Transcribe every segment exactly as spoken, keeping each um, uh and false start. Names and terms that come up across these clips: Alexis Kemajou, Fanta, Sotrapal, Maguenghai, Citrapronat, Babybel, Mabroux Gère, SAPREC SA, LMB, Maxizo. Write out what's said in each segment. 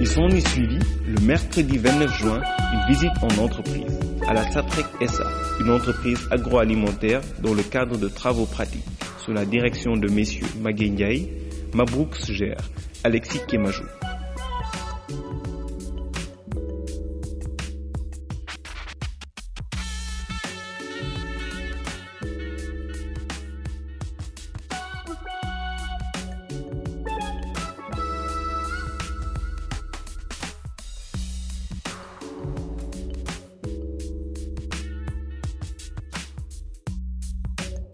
Ils sont y suivis le mercredi vingt-neuf juin une visite en entreprise à la SAPREC S A, une entreprise agroalimentaire dans le cadre de travaux pratiques sous la direction de messieurs Maguenghai, Mabroux Gère, Alexis Kemajou.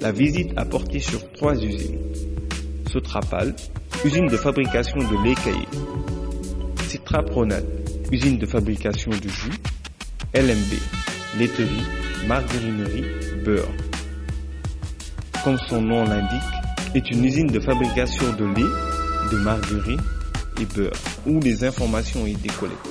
La visite a porté sur trois usines. Sotrapal, usine de fabrication de lait caillé. Citrapronat, usine de fabrication du jus. L M B, laiterie, margarinerie, beurre. Comme son nom l'indique, est une usine de fabrication de lait, de margarine et beurre, où les informations ont été collectées.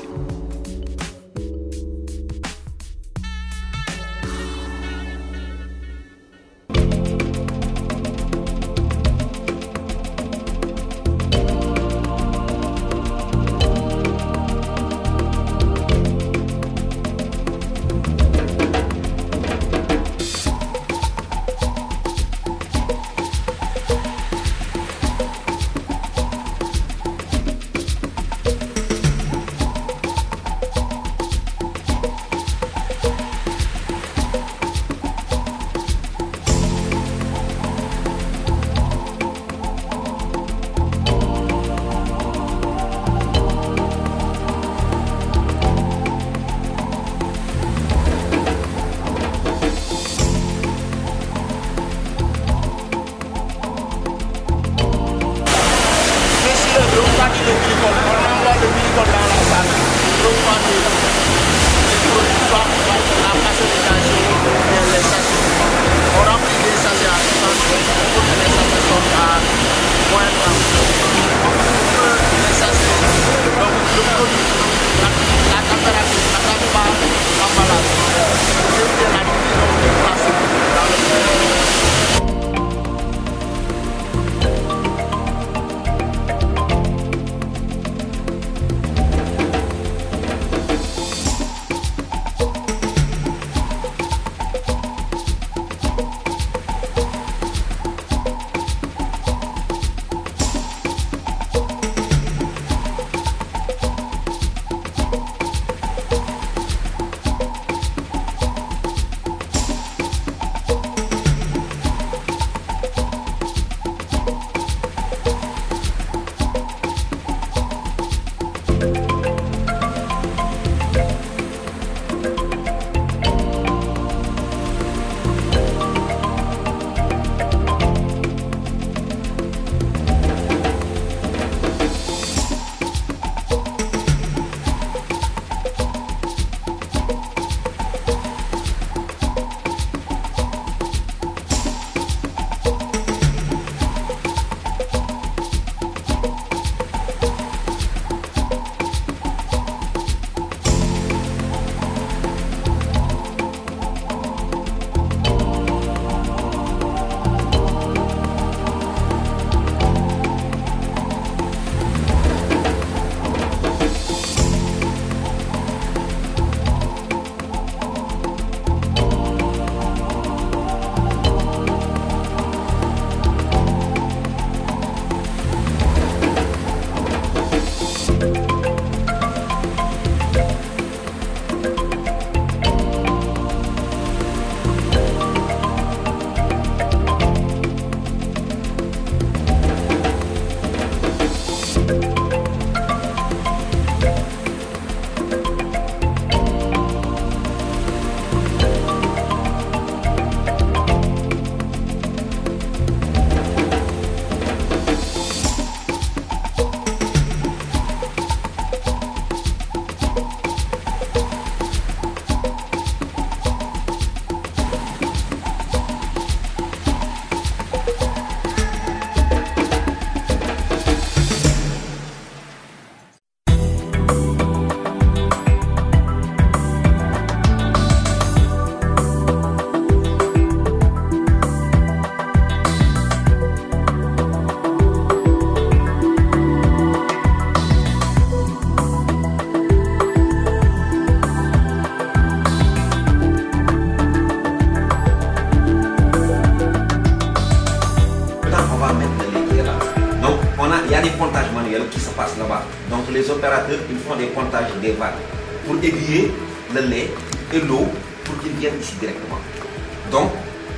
Con la Ils font des pontages des vannes pour aiguiller le lait et l'eau pour qu'ils viennent ici directement. Donc,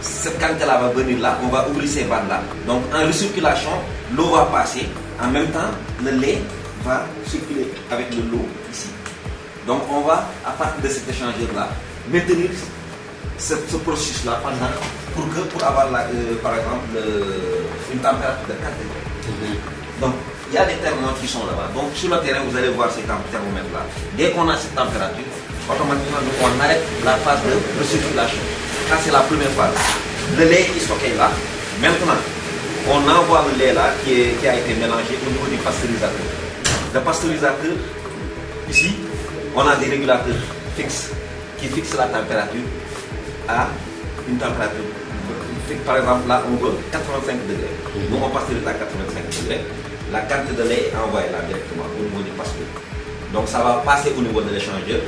cette quantité-là va venir là, on va ouvrir ces vannes-là. Donc, en recirculation, l'eau va passer. En même temps, le lait va circuler avec de l'eau ici. Donc, on va, à partir de cet échangeur-là, maintenir ce, ce processus-là pendant pour, que, pour avoir, la, euh, par exemple, le, une température de quatre degrés. Donc, il y a des thermomètres qui sont là-bas. Donc sur le terrain, vous allez voir ces thermomètres-là. Dès qu'on a cette température, automatiquement on arrête la phase de recirculation. Ça c'est la première phase. Le lait est stocké là. Maintenant, on envoie le lait là qui, est, qui a été mélangé au niveau du pasteurisateur. Le pasteurisateur, ici, on a des régulateurs fixes qui fixent la température à une température. Par exemple, là, on veut quatre-vingt-cinq degrés. Nous, on pasteurise à quatre-vingt-cinq degrés. La quantité de lait est envoyée là directement au niveau du pasteur. Donc ça va passer au niveau de l'échangeur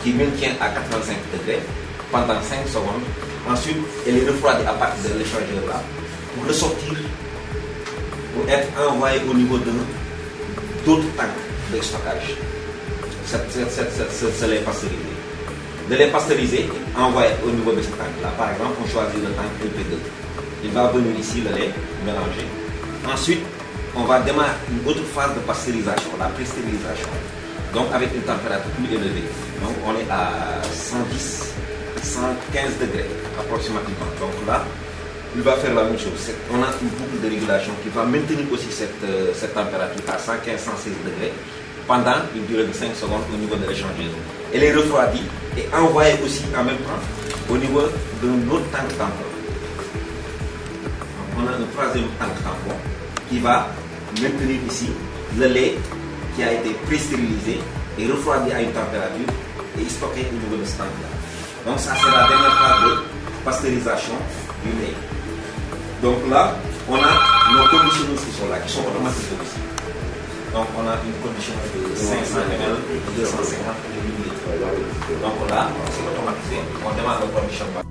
qui maintient à quatre-vingt-cinq degrés pendant cinq secondes. Ensuite, elle est refroidie à partir de l'échangeur là pour ressortir, pour être envoyée au niveau de d'autres tanks de stockage. C'est lait pasteurisé. De lait pasteurisé, envoyé au niveau de ce tank là. Par exemple, on choisit le tank L P deux. Il va venir ici le lait mélangé. Ensuite, on va démarrer une autre phase de pasteurisation, la prestérilisation, donc avec une température plus élevée. Donc on est à cent dix, cent quinze degrés approximativement. Donc là, il va faire la même chose. On a une boucle de régulation qui va maintenir aussi cette, euh, cette température à cent quinze, cent seize degrés pendant une durée de cinq secondes au niveau de l'échangeur. Elle est refroidie et envoyée aussi en même temps au niveau de autre tank tampon. On a un troisième tank tampon qui va maintenir ici le lait qui a été pré-stérilisé et refroidi à une température et stocké au niveau de ce tank-là. Donc ça c'est la dernière phase de pasteurisation du lait. Donc là, on a nos conditionneuses qui sont là, qui sont automatiques aussi. Donc on a une condition de cinq cents ml, deux cent cinquante millilitres. Donc là, c'est automatisé, on démarre le conditionnement.